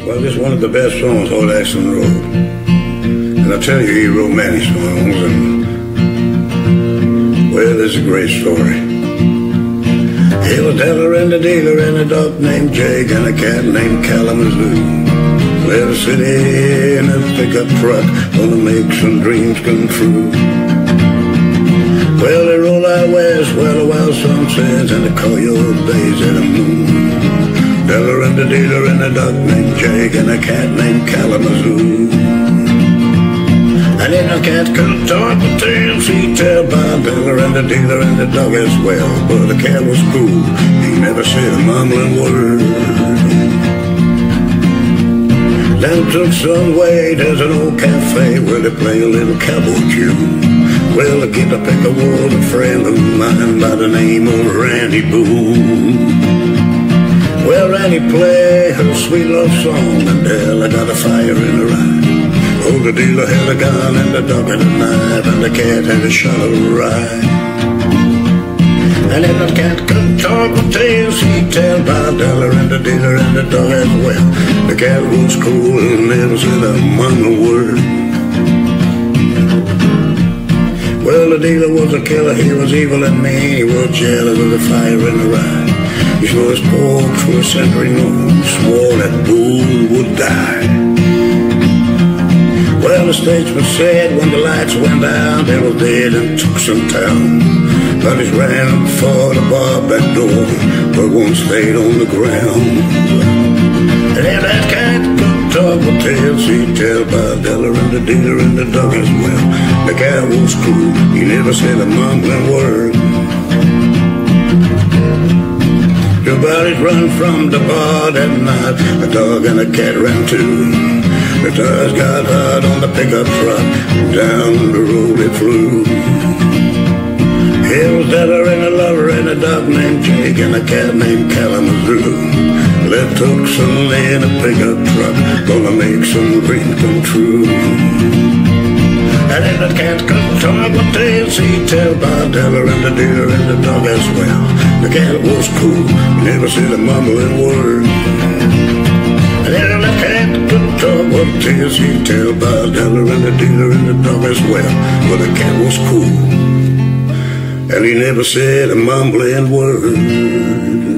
Well, just one of the best songs Hoyt Axton wrote. And I tell you, he wrote many songs, and well, it's a great story. He was dealer and a dealer and a dog named Jake and a cat named Kalamazoo. Well, city in a pickup truck, gonna make some dreams come true. Well, they roll out west where the wild sun sets and the coyote bays at the moon. Dealer and a dealer and a dog named Jake and a cat named Kalamazoo. And then a cat could talk with tales he tell by Dealer and a dealer and a dog as well. But the cat was cool, he never said a mumbling word. Down Tucson way there's an old cafe where they play a little cowboy tune. Well, I get to pick a wood, a friend of mine by the name of Randy Boone. Well, Randy played her sweet love song, and Della got a fire in her eye. Oh, the dealer had a gun, and the dog had a knife, and the cat had a shot of rye. And if the cat could talk with tales, he'd tell by Della and the dealer and the dog as well. The cat was cool and never said a mumbling word. Well, the dealer was a killer, he was evil and mean, he was jealous of the fire in the rye. He swore his folks were century known, swore that Boone would die. Well, the statesman said when the lights went out, they were dead in Tucson town. Buddies ran for the bar back door, but one stayed on the ground. And if that cat could talk with tales, he'd tell by Deller and the dealer and the dog as well. The guy was cool, he never said a mumbling word. Two bodies run from the bar that night, a dog and a cat ran too. The tires got hot on the pickup truck, down the road it flew. It was Deller and a lover and a dog named Jake and a cat named Kalamazoo. Left Tucson in a pickup truck, gonna make some dreams come true. And if the cat could talk with tales, he'd tell by Deller and the dealer and the dog as well. The cat was cool, never said a mumbling word. And if the cat could talk with tales, he'd tell by Deller and the dealer and the dog as well. But the cat was cool, and he never said a mumbling word.